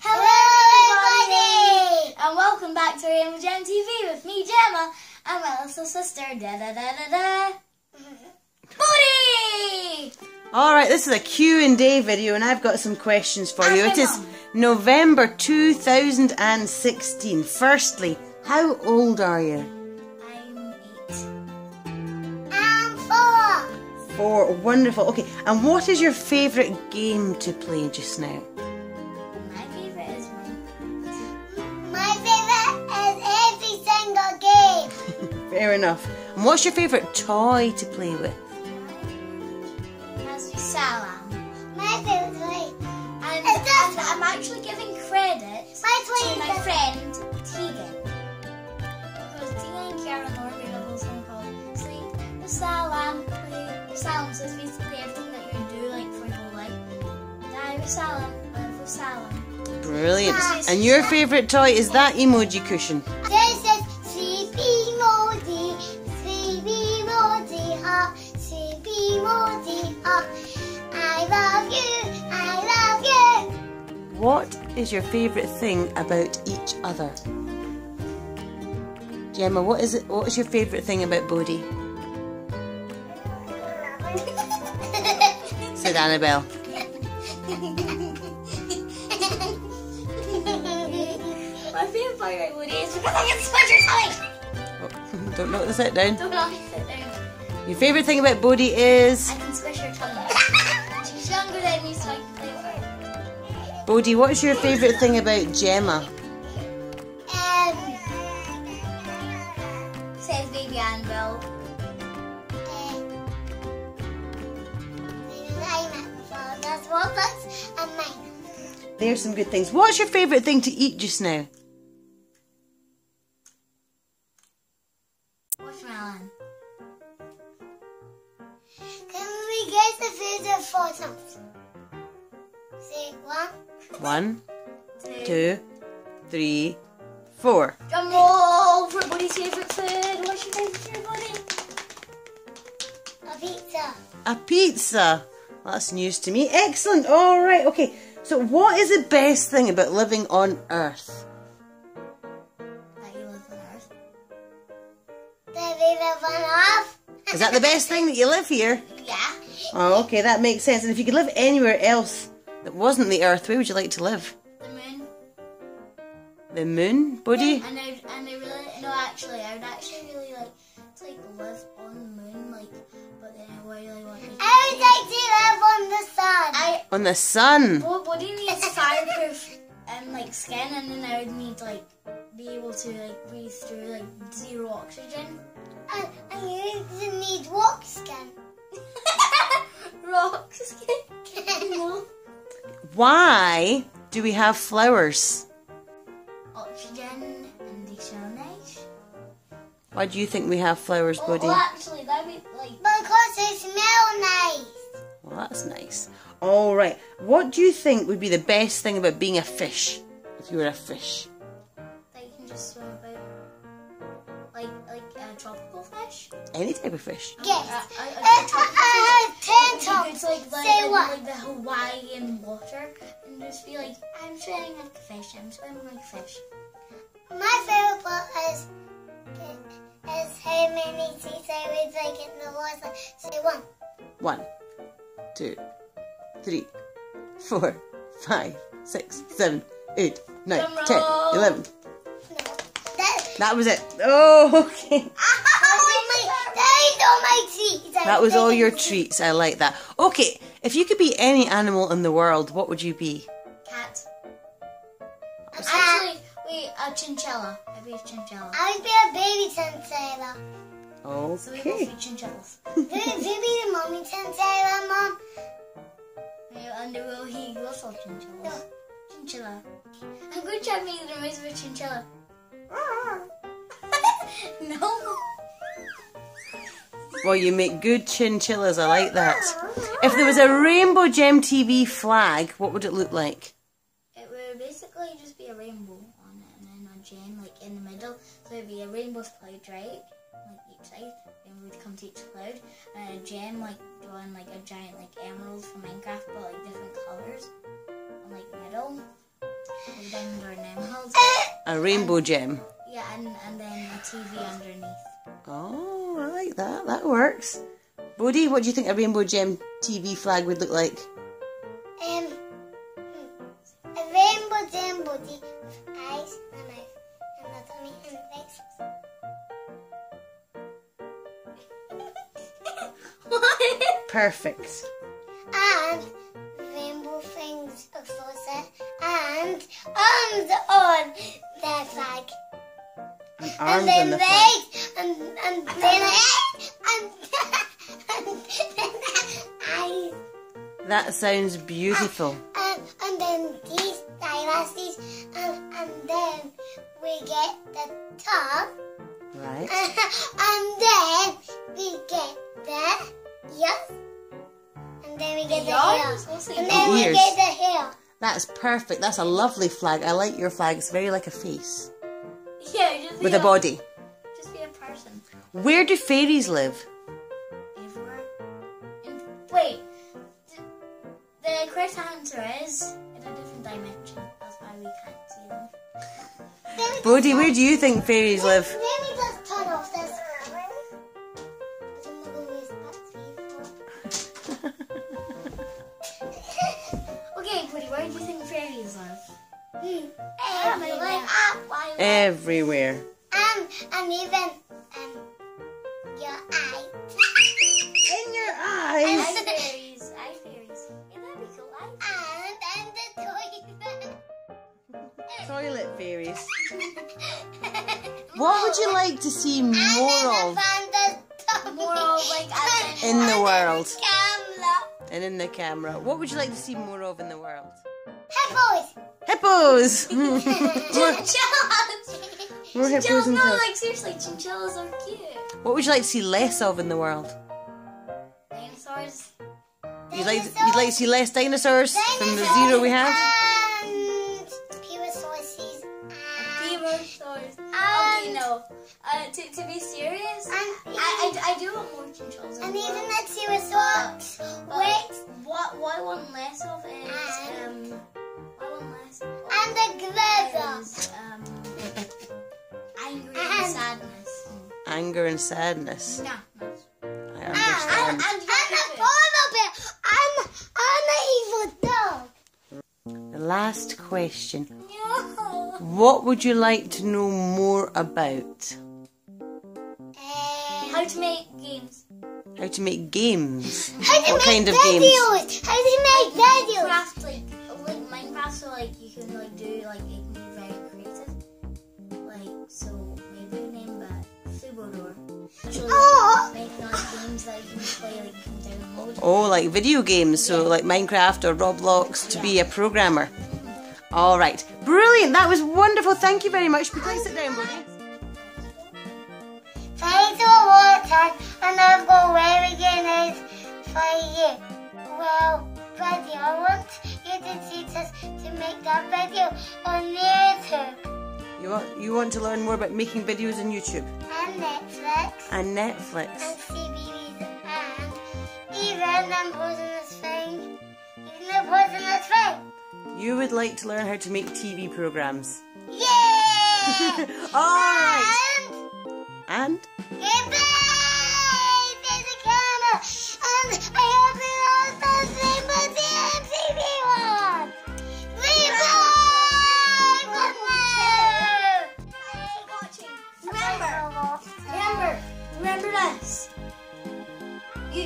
Hello everybody! And welcome back to Rainbow Gem TV with me, Gemma, and my little sister, Bodhi! Alright, this is a Q&A video and I've got some questions for you. It is November 2016. Firstly, how old are you? I'm 8. I'm 4. 4, wonderful. Okay, and what is your favourite game to play just now? Fair enough. And what's your favourite toy to play with? It has to be Salaam. My favourite toy. And I'm actually giving credit to my friend Tegan. Because Tegan and Kara Morgan have a song called Sleep with Salaam. Play with Salaam. So it's basically everything that you do like for your whole life. Die with Salaam. Live with Salaam. Brilliant. And your favourite toy is that emoji cushion. I love you, I love you. What is your favourite thing about each other? Gemma, what is it? What is your favourite thing about Bodhi? Said Annabelle. My favourite part about Bodhi is because I can sponge your tummy. Oh, don't knock this out down. Don't knock this out down. Your favourite thing about Bodhi is? I can squish her tummy. She's younger than me, so I can play with her. Bodhi, what's your favourite thing about Gemma? Says baby Annabelle. There's Roblox and Minecraft. There's some good things. What's your favourite thing to eat just now? Watermelon. Four times. Say one. 1, 2, 3, 4. Drum roll for Bodhi's favourite food. What's your favourite food, Bodhi? A pizza. A pizza. Well, that's news to me. Excellent. All right. Okay. So, what is the best thing about living on Earth? That you live on Earth. That we live on Earth. Is that the best thing that you live here? Yeah. Oh, okay, that makes sense. And if you could live anywhere else that wasn't the Earth, where would you like to live? The moon. The moon, Bodhi? Yeah, I would actually really like to live on the moon, but then I really want to. I would like to live on the sun. On the sun. Well, Bodhi needs fireproof skin, and then I would need be able to breathe through zero oxygen. And you didn't need rock skin. Rock skin. Why do we have flowers? Oxygen and desalination. Why do you think we have flowers, Bodhi? Well, actually, that'd be because they smell nice. Well, that's nice. All right. What do you think would be the best thing about being a fish? If you were a fish. That you can just swim about. Like a tropical fish? Any type of fish. Yes. I have 10 tops. Say what? Like the Hawaiian water. And just be like, I'm swimming like a fish. I'm swimming like a fish. My favourite part is how many seas I would in the water. Say one. 1, 2, 3, 4, 5, 6, 7, 8, 9, 10, 11. That was it. Oh, okay. That was all your treats. I like that. Okay, if you could be any animal in the world, what would you be? Cat. Actually, a chinchilla. I'd be a chinchilla. I would be a baby chinchilla. Okay. So we both be chinchillas. Would you be the mommy chinchilla, Mom? And will he go for chinchillas? No. Chinchilla. I'm going to try making the noise of a chinchilla. No. Well, you make good chinchillas. I like that. If there was a Rainbow Gem TV flag, what would it look like? It would basically just be a rainbow on it, and then a gem in the middle. So it'd be a rainbow's cloud, right? Each side, and we'd come to each cloud, and a gem drawing a giant emerald from Minecraft, but different colours on the middle. A rainbow gem. Yeah, and then a TV underneath. Oh, I like that. That works. Bodhi, what do you think a rainbow gem TV flag would look like? A rainbow gem body with eyes and a mouth and a tummy and legs. What? Perfect. And rainbow things of saucer and arms on their flag. And then legs and then head and then eyes. That sounds beautiful. And then these dynasties, and then we get the top. Right. And then we get the ears. And then we get the hair. And then we get the hair. That's perfect. That's a lovely flag. I like your flag. It's very like a face. Yeah, just with a body. Just be a person. Where do fairies live? Everywhere. Wait. The correct answer is in a different dimension. That's why we can't see them. Bodhi, where do you think fairies live? Maybe just turn off this. Okay, Bodhi, where do you think fairies live? Everywhere. Everywhere. And even your eyes. In your eyes. Toilet fairies. What would you like to see more of? More of, like, in the world. And in the camera. What would you like to see more of in the world? Hippos. Hippos. Chinchillas. More hippos. No, like seriously, chinchillas are cute. What would you like to see less of in the world? Dinosaurs. You'd like to see less dinosaurs from the zero we have? To be serious, I do want more chinchillas. And even the pterosaurs. Wait, what I want less of is and the grizzles. Anger and sadness. Anger and sadness. No. I understand. And the polar bear and the evil dog. The last question. No. What would you like to know more about? How to make games. How to make games? What kind of games? How to make videos. Minecraft, like Minecraft, so like you can like do like it can be very creative. Like so maybe name that Subodor. So like making like games that you can play like you can download. Oh, like video games, so yeah. Like Minecraft or Roblox to be a programmer. Mm-hmm. Alright. Brilliant, that was wonderful, thank you very much. Please sit down, buddy. And I've got where again is for you. Well, Buddy, I want you to teach us to make that video on YouTube. You want to learn more about making videos on YouTube? And Netflix. And Netflix. And CBeebies. And even I'm posing this thing. Even I'm posing this thing. You would like to learn how to make TV programmes? Yay! Alright! And?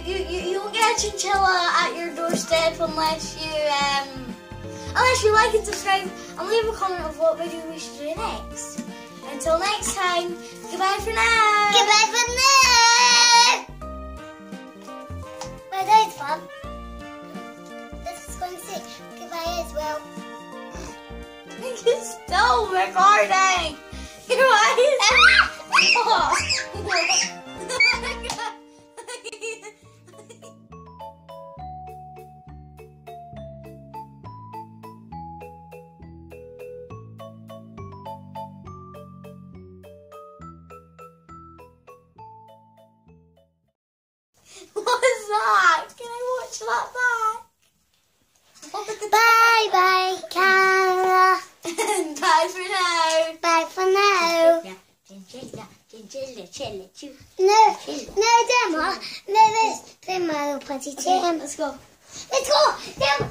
You'll get a chinchilla at your doorstep unless you like and subscribe and leave a comment of what video we should do next. Until next time, goodbye for now. Goodbye for now. Well, that was fun. This is going to say goodbye as well. It's still recording. Why is Bye bye, Kara. No, Gemma. No, let's play my little party. Okay, let's go. Let's go, Gemma.